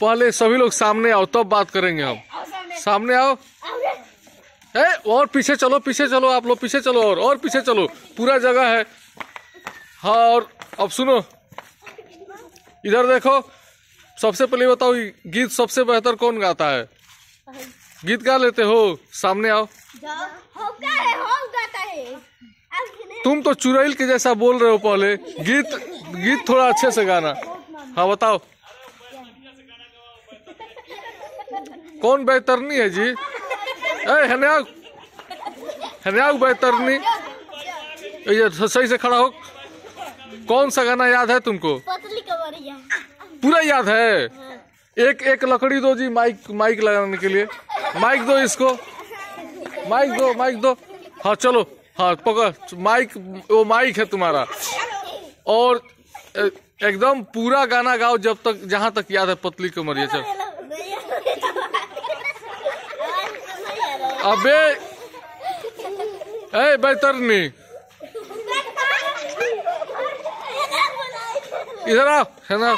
पहले सभी लोग सामने आओ, तब तो बात करेंगे हम। सामने आओ, है और पीछे चलो, पीछे चलो, आप लोग पीछे चलो और पीछे चलो, पूरा जगह है। हाँ, और अब सुनो, इधर देखो। सबसे पहले बताओ गीत सबसे बेहतर कौन गाता है? गीत गा लेते हो? सामने आओ। तुम तो चुड़ैल के जैसा बोल रहे हो। पहले गीत थोड़ा अच्छे से गाना। हाँ बताओ, कौन बेहतरनी है जी? हन्याग बेहतरनी। सही से खड़ा हो। कौन सा गाना याद है तुमको? पूरा याद है? एक लकड़ी दो जी, माइक लगाने के लिए। माइक दो इसको, माइक दो। हाँ चलो, हाँ पकड़ माइक, वो माइक है तुम्हारा। और एकदम पूरा गाना गाओ जब तक, जहाँ तक याद है। पतली कमरिया। चल अबे, ए बेहतरनी इधर आओ। है ना,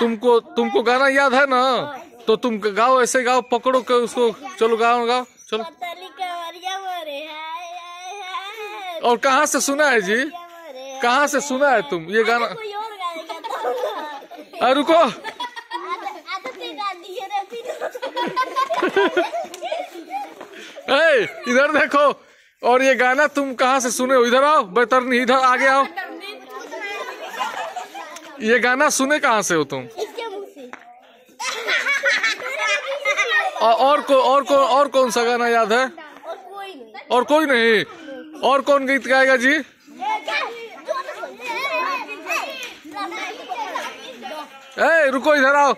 तुमको गाना याद है ना, तो तुम गाओ, ऐसे गाओ, पकड़ो के उसको। चलो गाओ चलो। और कहाँ से सुना है जी? कहाँ से सुना है तुम ये गाना? अरे रुको, इधर देखो। और ये गाना तुम कहाँ से सुने हो? इधर आओ बेहतरनी, इधर आगे आओ। ये गाना सुने कहाँ से हो तुम? और कौन सा गाना याद है? और कोई नहीं? और कौन गीत गाएगा जी? ए रुको, इधर आओ।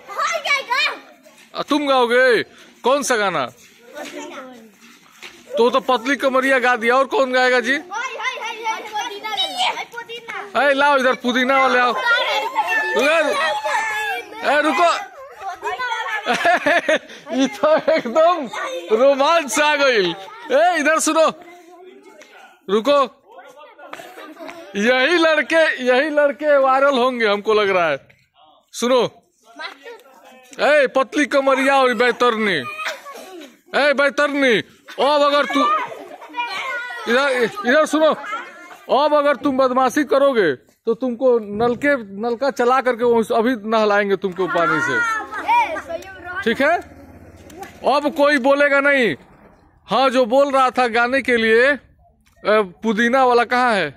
तुम गाओगे कौन सा गाना? तो पतली कमरिया गा दिया, और कौन गाएगा जी? अरे लाओ इधर पुदीना वाले आओ। रुको, ये तो एकदम रोमांच आ गई। इधर सुनो, रुको। यही लड़के वायरल होंगे, हमको लग रहा है। सुनो, ए पतली कमरिया और बेहतरनी, ए बेहतरनी, अब अगर तू इधर सुनो, अब अगर तुम बदमाशी करोगे तो तुमको नलका चला करके अभी नहलाएंगे तुमको पानी से, ठीक है? अब कोई बोलेगा नहीं। हाँ, जो बोल रहा था गाने के लिए पुदीना वाला कहाँ है?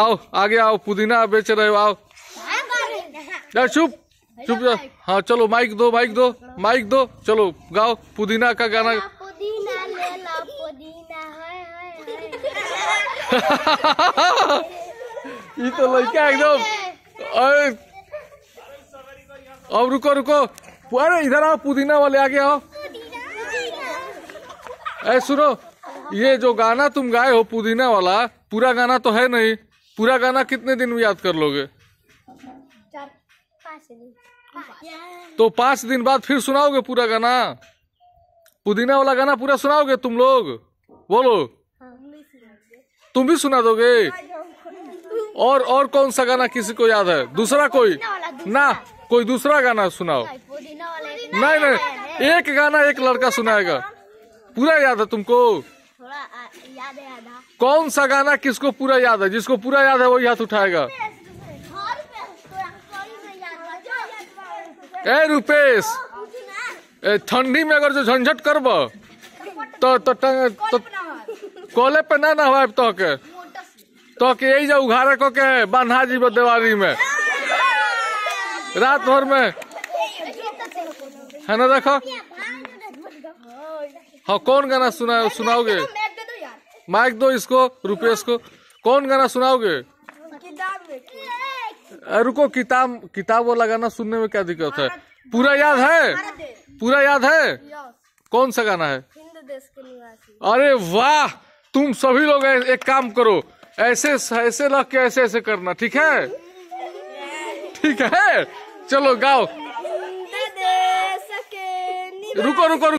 आओ आगे आओ, पुदीना बेच रहे हो, आओ। यार चुप। हाँ चलो, माइक दो, चलो गाओ पुदीना का गाना। ये तो लड़का एकदम। अब रुको, अरे इधर आओ, पुदीना वाले आगे आओ। अरे सुनो, ये जो गाना तुम गाए हो पुदीना वाला, पूरा गाना तो है नहीं। पूरा गाना कितने दिन में याद कर लोगे? 4-5 दिन। तो 5 दिन बाद फिर सुनाओगे पूरा गाना? पुदीना वाला गाना पूरा सुनाओगे तुम लोग? बोलो, तुम भी सुना दोगे? और कौन सा गाना किसी को याद है? दूसरा कोई ना, कोई दूसरा गाना सुनाओ। नहीं, एक गाना एक लड़का सुनाएगा। पूरा याद है तुमको? कौन सा गाना किसको पूरा याद है? जिसको पूरा याद है वही हाथ उठाएगा। ए रुपेश, ठंडी में अगर जो झंझट करब तो कोले पे ना नहवा तो के यही जो उघारे को के बान्हा जी बदेवारी में रात भर में, है ना? देखो, हाँ कौन गाना सुनाओगे? माइक दो इसको, रुपेश को। कौन गाना सुनाओगे? रुको, किताब वाला गाना सुनने में क्या दिक्कत है? पूरा याद है? कौन सा गाना है? अरे वाह, तुम सभी लोग एक काम करो, ऐसे लग के ऐसे करना, ठीक है? ठीक है, चलो गाओ। रुको।